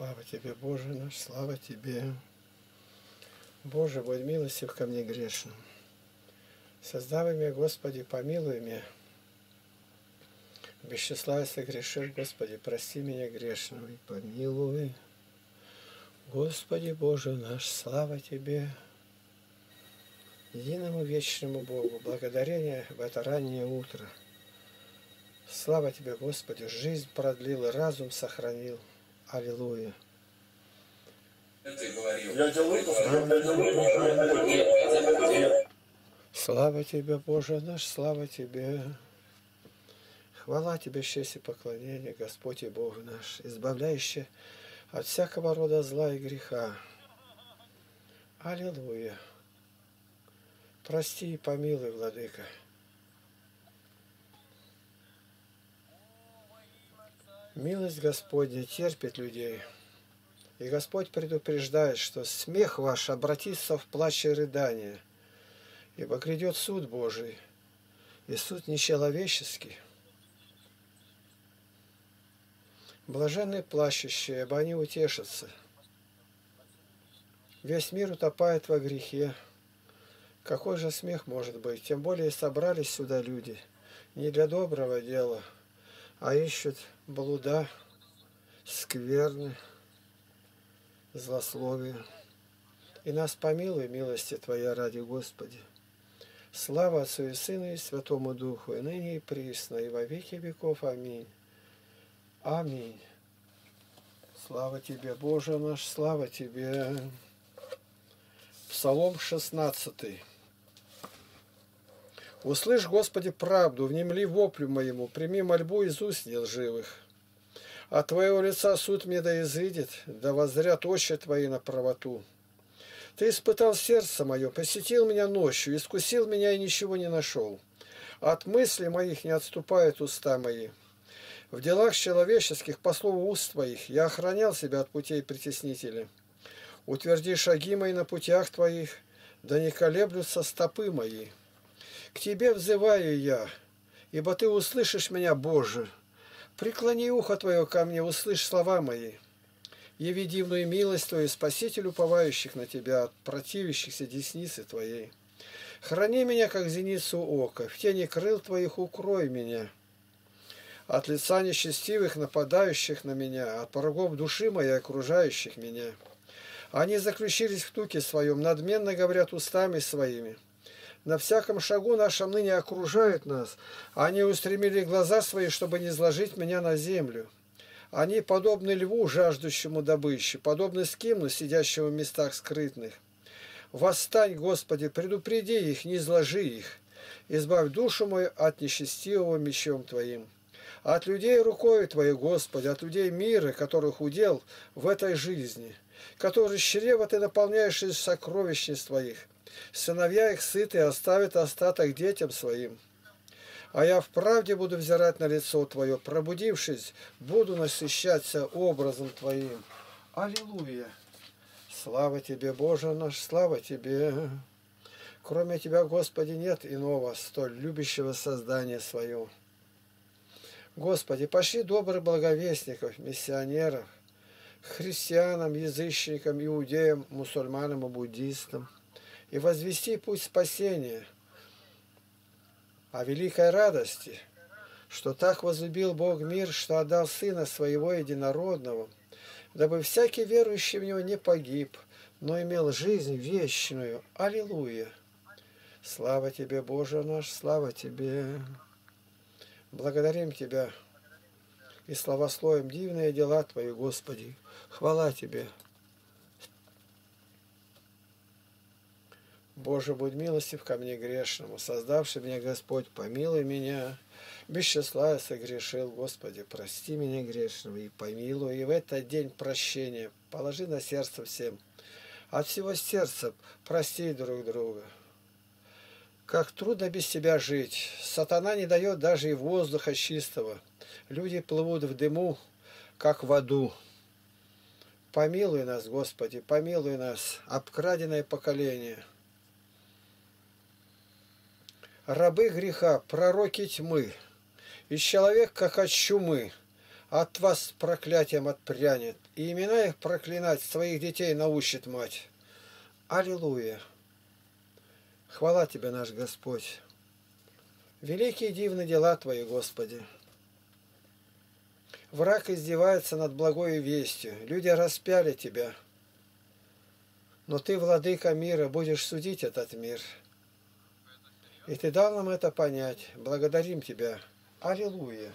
Слава Тебе, Боже наш, слава Тебе. Боже, будь милостив ко мне грешным. Создавай меня, Господи, помилуй меня. Без числа я согрешил, Господи, прости меня грешного и помилуй. Господи, Боже наш, слава Тебе. Единому вечному Богу благодарение в это раннее утро. Слава Тебе, Господи, жизнь продлил и разум сохранил. Аллилуйя. Слава Тебе, Боже наш, слава Тебе. Хвала Тебе, честь и поклонение, Господь и Бог наш, избавляющий от всякого рода зла и греха. Аллилуйя. Прости и помилуй, Владыка. Милость Господня терпит людей. И Господь предупреждает, что смех ваш обратится в плач и рыдание, ибо грядет суд Божий, и суд нечеловеческий. Блаженны плачущие, ибо они утешатся. Весь мир утопает во грехе. Какой же смех может быть? Тем более собрались сюда люди не для доброго дела, а ищут блуда, скверны, злословия. И нас помилуй, милости Твоя ради Господи. Слава Отцу и Сыну и Святому Духу, и ныне и присно, и во веки веков. Аминь. Аминь. Слава Тебе, Боже наш, слава Тебе. Псалом 16. «Услышь, Господи, правду, внемли воплю моему, прими мольбу из уст нелживых. От Твоего лица суд мне да изыдет, да воззрят очи Твои на правоту. Ты испытал сердце мое, посетил меня ночью, искусил меня и ничего не нашел. От мыслей моих не отступают уста мои. В делах человеческих, по слову уст Твоих, я охранял себя от путей притеснителя. Утверди шаги мои на путях Твоих, да не колеблются стопы мои. К Тебе взываю я, ибо Ты услышишь меня, Боже. Преклони ухо Твое ко мне, услышь слова мои. Яви дивную милость Твою, спаситель уповающих на Тебя, от противящихся десницы Твоей. Храни меня, как зеницу ока, в тени крыл Твоих укрой меня. От лица нечестивых, нападающих на меня, от врагов души моей, окружающих меня. Они заключились в туке своем, надменно говорят устами своими. На всяком шагу нашем ныне окружают нас. Они устремили глаза свои, чтобы не изложить меня на землю. Они подобны льву, жаждущему добычи, подобны скимну, сидящему в местах скрытных. Восстань, Господи, предупреди их, не изложи их. Избавь душу мою от нечестивого мечом Твоим. От людей рукою Твоей, Господи, от людей мира, которых удел в этой жизни, которые чрево Ты наполняешь из сокровищниц Твоих. Сыновья их сыты оставят остаток детям своим. А я в правде буду взирать на лицо Твое, пробудившись, буду насыщаться образом Твоим». Аллилуйя! Слава Тебе, Боже наш, слава Тебе! Кроме Тебя, Господи, нет иного, столь любящего создания свое. Господи, пошли добрых благовестников, миссионеров, христианам, язычникам, иудеям, мусульманам и буддистам, и возвести путь спасения, о великой радости, что так возлюбил Бог мир, что отдал Сына Своего Единородного, дабы всякий верующий в Него не погиб, но имел жизнь вечную. Аллилуйя! Слава Тебе, Боже наш, слава Тебе! Благодарим Тебя и славословим дивные дела Твои, Господи! Хвала Тебе! Боже, будь милостив ко мне грешному, создавший меня Господь, помилуй меня. Без числа я согрешил, Господи, прости меня грешного и помилуй. И в этот день прощения положи на сердце всем. От всего сердца прости друг друга. Как трудно без Тебя жить. Сатана не дает даже и воздуха чистого. Люди плывут в дыму, как в аду. Помилуй нас, Господи, помилуй нас, обкраденное поколение. Рабы греха, пророки тьмы, и человек, как от чумы, От вас проклятием отпрянет, и имена их проклинать своих детей научит мать. Аллилуйя! Хвала Тебе, наш Господь! Великие дивные дела Твои, Господи! Враг издевается над благой вестью, люди распяли Тебя. Но Ты, Владыка мира, будешь судить этот мир. И Ты дал нам это понять. Благодарим Тебя. Аллилуйя!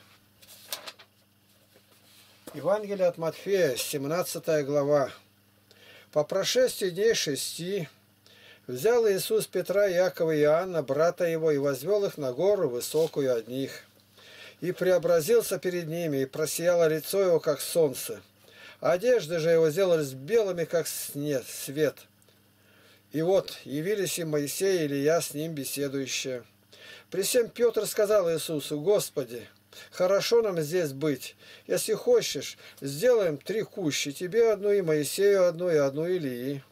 Евангелие от Матфея, 17 глава. По прошествии дней 6 взял Иисус Петра, Иакова и Иоанна, брата его, и возвел их на гору высокую одних. И преобразился перед ними, и просияло лицо его, как солнце. Одежды же его сделались белыми, как свет. И вот явились и Моисей, и Илия с ним беседующие. При сем Петр сказал Иисусу: «Господи, хорошо нам здесь быть. Если хочешь, сделаем 3 кущи, тебе одну, и Моисею одну, и одну Илии».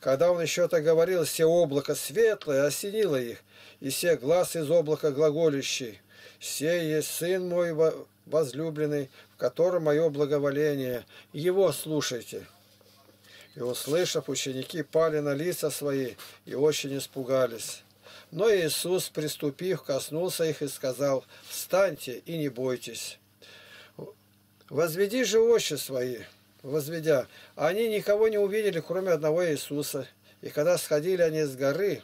Когда он еще это говорил, все облако светлое осенило их, и все глаз из облака глаголющий: «Сей есть Сын мой возлюбленный, в котором мое благоволение, его слушайте». И, услышав, ученики пали на лица свои и очень испугались. Но Иисус, приступив, коснулся их и сказал: «Встаньте и не бойтесь. Возведи же очи свои». Возведя, они никого не увидели, кроме одного Иисуса. И когда сходили они с горы,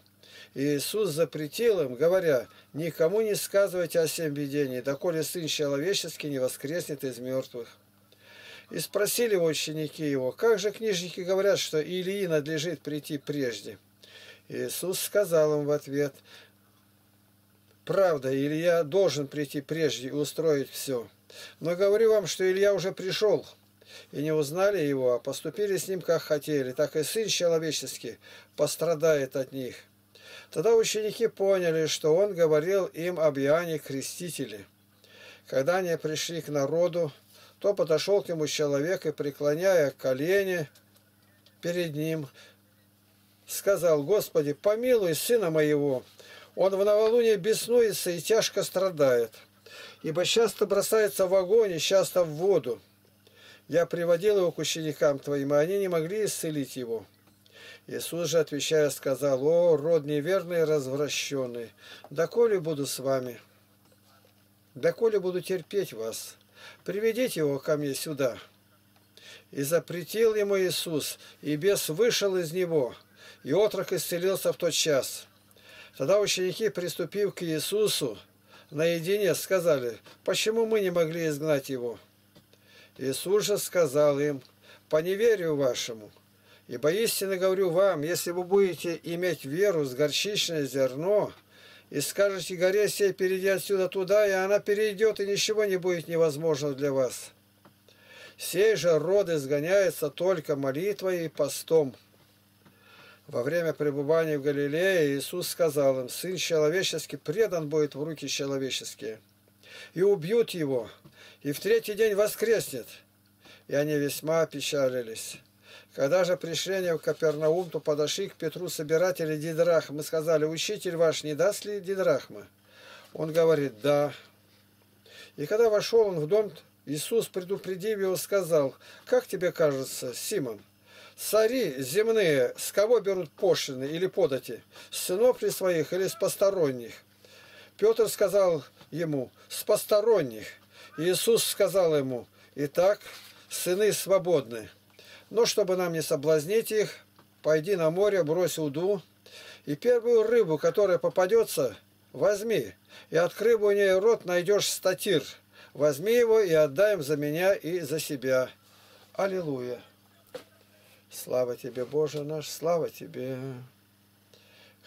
Иисус запретил им, говоря: «Никому не сказывайте о сем видении, доколе Сын Человеческий не воскреснет из мертвых». И спросили ученики его: «Как же книжники говорят, что Илии надлежит прийти прежде?» Иисус сказал им в ответ: «Правда, Илия должен прийти прежде и устроить все. Но говорю вам, что Илия уже пришел, и не узнали его, а поступили с ним, как хотели, так и Сын Человеческий пострадает от них». Тогда ученики поняли, что он говорил им об Иоанне Крестителе. Когда они пришли к народу, то подошел к нему человек и, преклоняя колени перед ним, сказал: «Господи, помилуй сына моего, он в новолуние беснуется и тяжко страдает, ибо часто бросается в огонь и часто в воду. Я приводил его к ученикам твоим, и они не могли исцелить его». Иисус же, отвечая, сказал: «О, род неверный и развращенный, доколе буду с вами? Доколе буду терпеть вас? Приведите его ко мне сюда». И запретил ему Иисус, и бес вышел из него, и отрок исцелился в тот час. Тогда ученики, приступив к Иисусу, наедине сказали: «Почему мы не могли изгнать его?» Иисус же сказал им: «По неверию вашему, ибо истинно говорю вам, если вы будете иметь веру с горчичное зерно, и скажете горе сей, перейди отсюда туда, и она перейдет, и ничего не будет невозможно для вас. Сей же род изгоняется только молитвой и постом». Во время пребывания в Галилее Иисус сказал им: «Сын человеческий предан будет в руки человеческие, и убьют его, и в 3-й день воскреснет». И они весьма опечалились. Когда же пришли они в Капернаум, то подошли к Петру собиратели дидрахмы и сказали: «Учитель ваш не даст ли дидрахмы?» Он говорит: «Да». И когда вошел он в дом, Иисус, предупредив его, сказал: «Как тебе кажется, Симон, цари земные с кого берут пошлины или подати? С сынов ли своих или с посторонних?» Петр сказал ему: «С посторонних». Иисус сказал ему: «Итак, сыны свободны. Но чтобы нам не соблазнить их, пойди на море, брось уду, и первую рыбу, которая попадется, возьми, и, открыв у нее рот, найдешь статир. Возьми его и отдай им за меня и за себя». Аллилуйя! Слава Тебе, Боже наш, слава Тебе!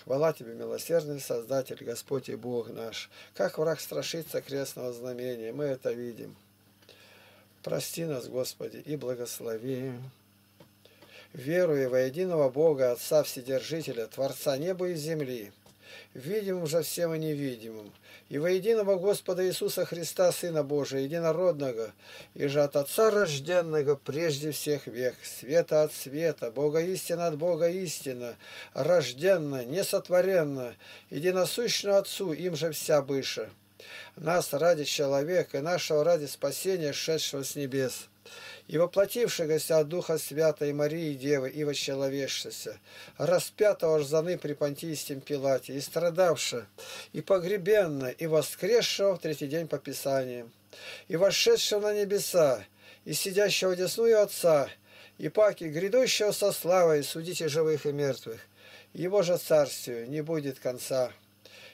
Хвала Тебе, милосердный Создатель, Господь и Бог наш! Как враг страшится крестного знамения, мы это видим. Прости нас, Господи, и благослови. Веруя во единого Бога, Отца Вседержителя, Творца неба и земли, видимым же всем и невидимым, и во единого Господа Иисуса Христа, Сына Божия, Единородного, и же от Отца Рожденного прежде всех век, света от света, Бога истина от Бога истина, рожденно, несотворенно, единосущно Отцу, им же вся быша, нас ради человека и нашего ради спасения, шедшего с небес, и воплотившегося от Духа Святой Марии Девы, и вощеловевшегося, распятого ж заны при Понтийском Пилате, и страдавшего, и погребенного, и воскресшего в третий день по Писаниям, и вошедшего на небеса, и сидящего десную Отца, и паки грядущего со славой, судите живых и мертвых, его же царствию не будет конца.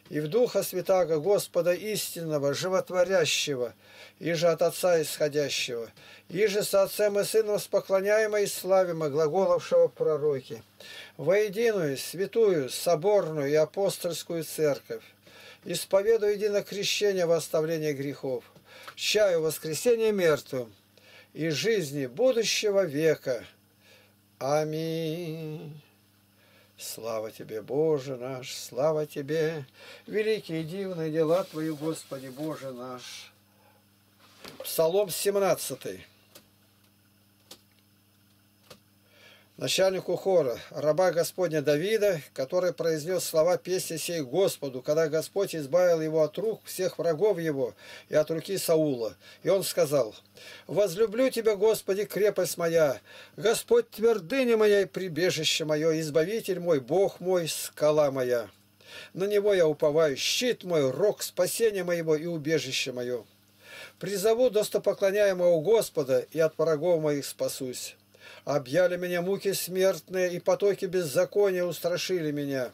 И в Духа Святаго Господа истинного, животворящего, и же от Отца исходящего, и же со Отцем и Сыном споклоняемо и славимо глаголовшего пророки, воединую, святую, соборную и апостольскую церковь, исповедую единокрещение во оставление грехов, чаю воскресения мертвым и жизни будущего века. Аминь. Слава Тебе, Боже наш, слава Тебе, великие и дивные дела Твои, Господи, Боже наш. Псалом 17. Начальнику хора, раба Господня Давида, который произнес слова песни сей Господу, когда Господь избавил его от рук всех врагов его и от руки Саула. И он сказал: «Возлюблю Тебя, Господи, крепость моя, Господь твердыня моя и прибежище мое, избавитель мой, Бог мой, скала моя. На Него я уповаю, щит мой, рог спасения моего и убежище мое. Призову достопоклоняемого Господа, и от врагов моих спасусь. Объяли меня муки смертные, и потоки беззакония устрашили меня.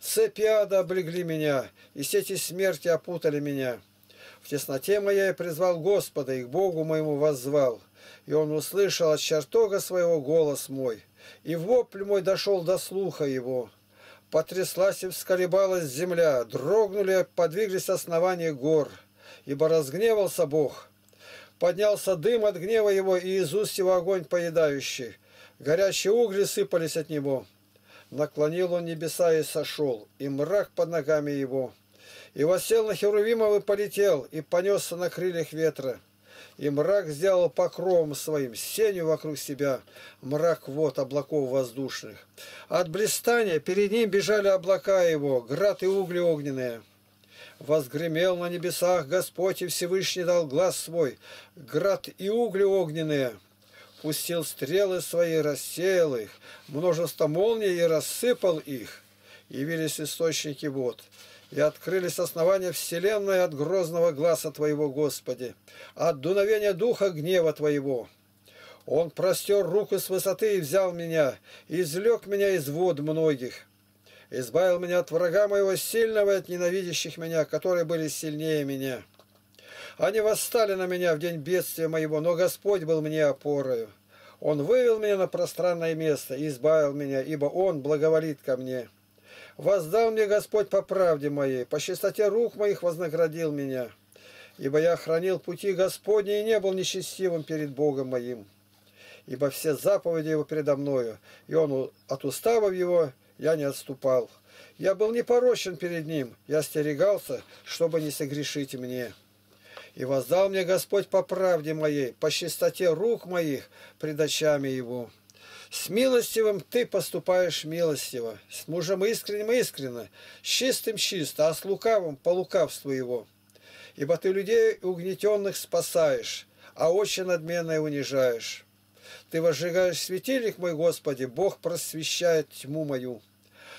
Цепи ада облегли меня, и сети смерти опутали меня. В тесноте моей я призвал Господа, и к Богу моему воззвал. И Он услышал от чертога своего голос мой, и вопль мой дошел до слуха Его. Потряслась и всколебалась земля, дрогнули, подвиглись основания гор, ибо разгневался Бог». Поднялся дым от гнева его, и из уст его огонь поедающий. Горячие угли сыпались от него. Наклонил он небеса и сошел, и мрак под ногами его. И воссел на Херувимов и полетел, и понесся на крыльях ветра. И мрак сделал покровом своим, сенью вокруг себя, мрак вод облаков воздушных. От блистания перед ним бежали облака его, град и угли огненные. Возгремел на небесах Господь, и Всевышний дал глаз свой, град и угли огненные. Пустил стрелы свои, рассеял их, множество молний и рассыпал их. Явились источники вод, и открылись основания вселенной от грозного гласа Твоего, Господи, от дуновения духа гнева Твоего. Он простер руку с высоты и взял меня, и извлек меня из вод многих. Избавил меня от врага моего сильного и от ненавидящих меня, которые были сильнее меня. Они восстали на меня в день бедствия моего, но Господь был мне опорою. Он вывел меня на пространное место и избавил меня, ибо Он благоволит ко мне. Воздал мне Господь по правде моей, по чистоте рук моих вознаградил меня, ибо я хранил пути Господни и не был нечестивым перед Богом моим. Ибо все заповеди Его передо мною, и Он от уставов Его я не отступал. Я был непорочен перед Ним, я остерегался, чтобы не согрешить мне. И воздал мне Господь по правде моей, по чистоте рук моих пред очами Его. С милостивым Ты поступаешь милостиво, с мужем искренним искренно, с чистым чисто, а с лукавым по лукавству его. Ибо Ты людей угнетенных спасаешь, а очи надменные унижаешь. Ты возжигаешь светильник мой, Господи, Бог просвещает тьму мою.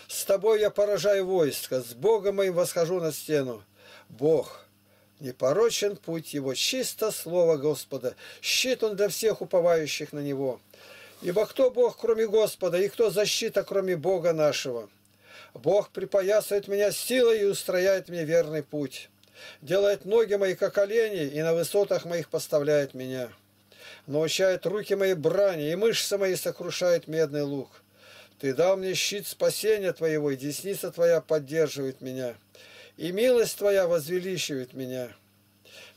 С Тобой я поражаю войско, с Богом моим восхожу на стену. Бог, непорочен путь Его, чисто слово Господа, щит Он для всех уповающих на Него. Ибо кто Бог, кроме Господа, и кто защита, кроме Бога нашего? Бог припоясывает меня силой и устрояет мне верный путь, делает ноги мои, как олени, и на высотах моих поставляет меня». Научает руки мои брани, и мышцы мои сокрушает медный лук. Ты дал мне щит спасения Твоего, и десница Твоя поддерживает меня, и милость Твоя возвеличивает меня.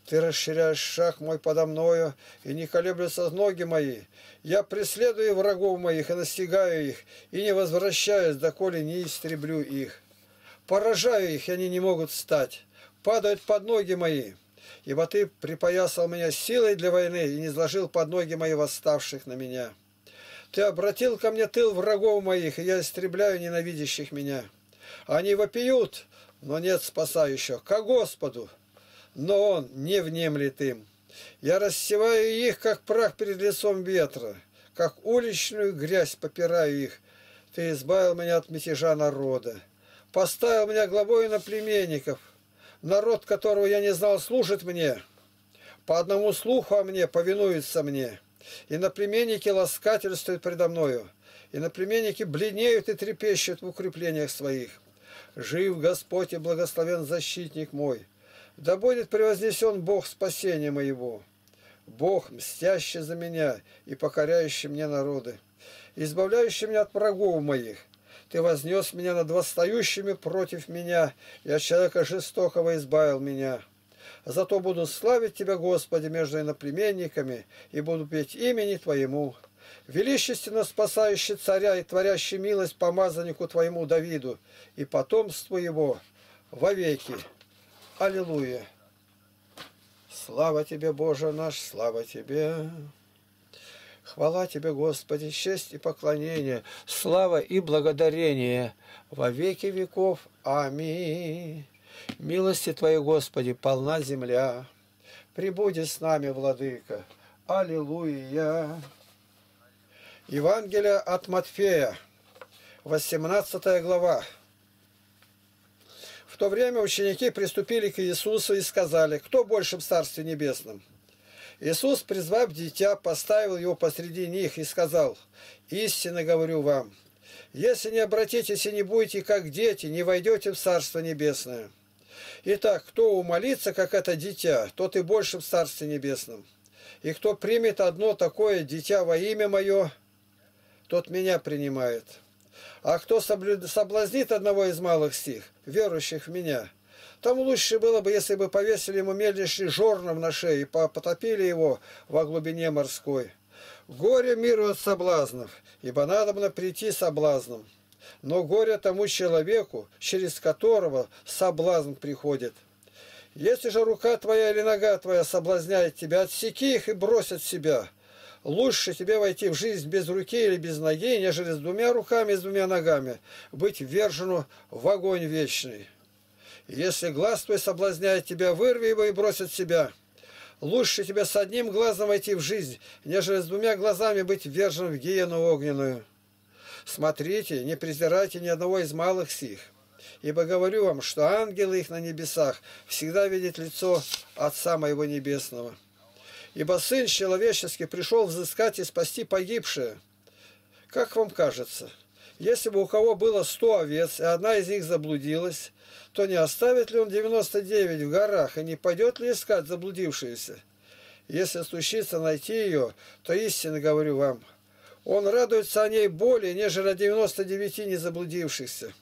Ты расширяешь шаг мой подо мною, и не колеблются ноги мои. Я преследую врагов моих, и настигаю их, и не возвращаюсь, доколе не истреблю их. Поражаю их, и они не могут встать, падают под ноги мои». Ибо Ты припоясал меня силой для войны и не сложил под ноги мои восставших на меня. Ты обратил ко мне тыл врагов моих, и я истребляю ненавидящих меня. Они вопиют, но нет спасающих. Ко Господу! но он не внемлет им. Я рассеваю их, как прах перед лицом ветра, как уличную грязь попираю их. Ты избавил меня от мятежа народа, поставил меня главой на племенников. Народ, которого я не знал, служит мне, по одному слуху о мне повинуется мне. Иноплеменники ласкательствуют предо мною, иноплеменники бледнеют и трепещут в укреплениях своих. Жив Господь и благословен защитник мой, да будет превознесен Бог спасения моего, Бог, мстящий за меня и покоряющий мне народы, избавляющий меня от врагов моих. Ты вознес меня над восстающими против меня, и от человека жестокого избавил меня. Зато буду славить Тебя, Господи, между иноплеменниками, и буду петь имени Твоему. Величественно спасающий царя и творящий милость помазаннику Твоему Давиду и потомству его вовеки. Аллилуйя! Слава Тебе, Боже наш, слава Тебе! Хвала Тебе, Господи, честь и поклонение, слава и благодарение во веки веков. Аминь. Милости Твоей, Господи, полна земля. Пребуди с нами, Владыка. Аллилуйя. Евангелие от Матфея, 18 глава. В то время ученики приступили к Иисусу и сказали: «Кто больше в Царстве Небесном?» Иисус, призвав дитя, поставил его посреди них и сказал: «Истинно говорю вам, если не обратитесь и не будете как дети, не войдете в Царство Небесное. Итак, кто умолится, как это дитя, тот и больше в Царстве Небесном. И кто примет одно такое дитя во имя Мое, тот Меня принимает. А кто соблазнит одного из малых сих, верующих в Меня, тому лучше было бы, если бы повесили ему мельничный жорном на шее и потопили его во глубине морской. Горе миру от соблазнов, ибо надобно прийти соблазном. Но горе тому человеку, через которого соблазн приходит. Если же рука твоя или нога твоя соблазняет тебя, отсеки их и брось от себя. Лучше тебе войти в жизнь без руки или без ноги, нежели с двумя руками и с двумя ногами быть ввержену в огонь вечный. Если глаз твой соблазняет тебя, вырви его и брось от себя. Лучше тебе с одним глазом войти в жизнь, нежели с двумя глазами быть ввержен в гиену огненную. Смотрите, не презирайте ни одного из малых сих, ибо говорю вам, что ангелы их на небесах всегда видят лицо Отца Моего Небесного. Ибо Сын Человеческий пришел взыскать и спасти погибшее. Как вам кажется, если бы у кого было 100 овец, и одна из них заблудилась, то не оставит ли он 99 в горах, и не пойдет ли искать заблудившуюся? Если случится найти ее, то истинно говорю вам, он радуется о ней более, нежели о 99 незаблудившихся.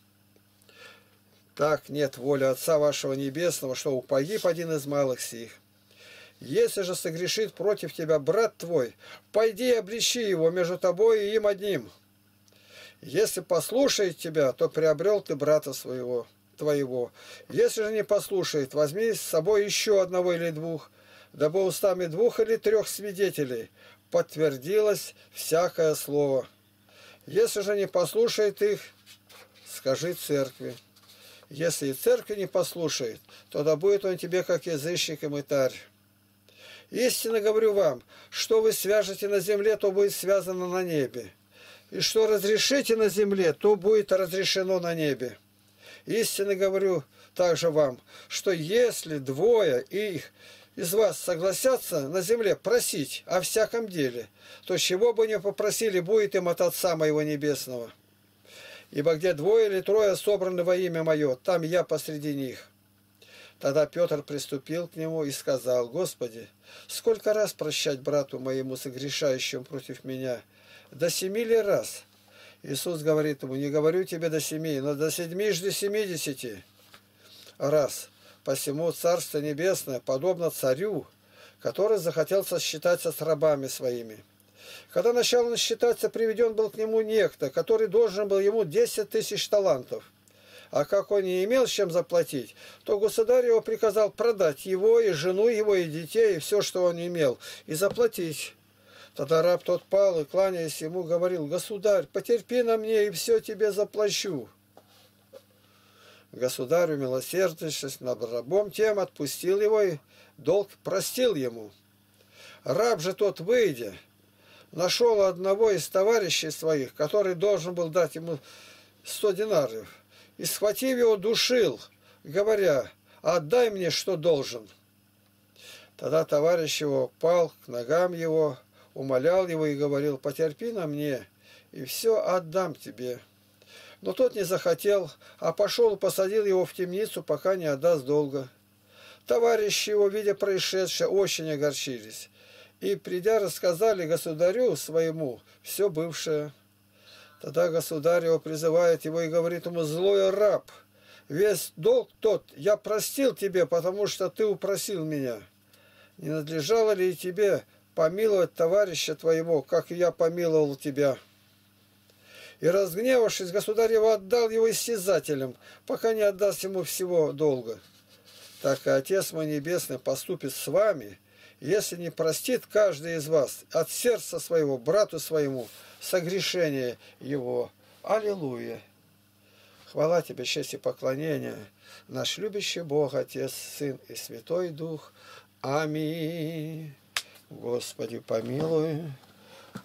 Так нет воли Отца вашего Небесного, что погиб один из малых сих. Если же согрешит против тебя брат твой, пойди и обличи его между тобой и им одним. Если послушает тебя, то приобрел ты брата своего, твоего. Если же не послушает, возьми с собой еще одного или двух, дабы устами двух или трех свидетелей подтвердилось всякое слово. Если же не послушает их, скажи церкви. Если и церкви не послушает, то да будет он тебе, как язычник и мытарь. Истинно говорю вам, что вы свяжете на земле, то будет связано на небе. И что разрешите на земле, то будет разрешено на небе. Истинно говорю также вам, что если двое из вас согласятся на земле просить о всяком деле, то чего бы ни попросили, будет им от Отца Моего Небесного. Ибо где двое или трое собраны во имя Мое, там Я посреди них». Тогда Петр приступил к Нему и сказал: «Господи, сколько раз прощать брату моему, согрешающему против меня? До 7 ли раз?» Иисус говорит ему: «Не говорю тебе до 7, но до 7 жди 70 раз. Посему Царство Небесное подобно царю, который захотел сосчитаться с рабами своими. Когда начал он считаться, приведен был к нему некто, который должен был ему 10 тысяч талантов. А как он не имел чем заплатить, то государь его приказал продать его и жену его, и детей, и все, что он имел, и заплатить. Тогда раб тот пал и, кланяясь ему, говорил: „Государь, потерпи на мне, и все тебе заплачу“. Государю, милосердившись над рабом, тем отпустил его и долг простил ему. Раб же тот, выйдя, нашел одного из товарищей своих, который должен был дать ему 100 динариев, и, схватив его, душил, говоря: «Отдай мне, что должен». Тогда товарищ его пал к ногам его, умолял его и говорил: «Потерпи на мне, и все отдам тебе». Но тот не захотел, а пошел и посадил его в темницу, пока не отдаст долга. Товарищи его, видя происшедшее, очень огорчились, и, придя, рассказали государю своему все бывшее. Тогда государь его призывает его и говорит ему: «Злой раб, весь долг тот я простил тебе, потому что ты упросил меня. Не надлежало ли и тебе помиловать товарища твоего, как и я помиловал тебя?» И, разгневавшись, государь его отдал его истязателям, пока не отдаст ему всего долга. Так и Отец мой Небесный поступит с вами, если не простит каждый из вас от сердца своего брату своему согрешение его. Аллилуйя! Хвала Тебе, честь и поклонение, наш любящий Бог, Отец, Сын и Святой Дух. Аминь. Господи, помилуй.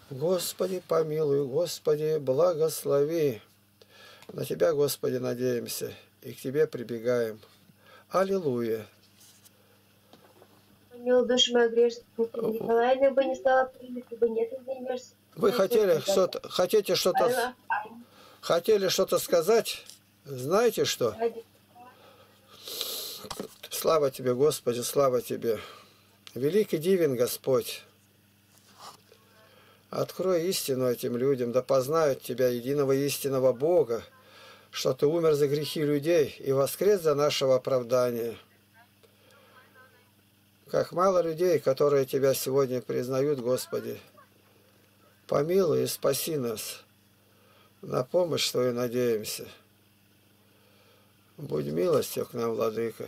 Господи, помилуй, Господи, благослови. На Тебя, Господи, надеемся и к Тебе прибегаем. Аллилуйя. Помилуй, душа моя грешная, Николаевна бы не стала принять, ибо нет изменешься. Вы хотели что-то, хотели что-то сказать? Знаете что? Слава Тебе, Господи, слава Тебе. Великий, дивен Господь. Открой истину этим людям, да познают Тебя, единого истинного Бога, что Ты умер за грехи людей и воскрес за нашего оправдания. Как мало людей, которые Тебя сегодня признают, Господи. Помилуй и спаси нас. На помощь Твою надеемся. Будь милостив к нам, Владыка.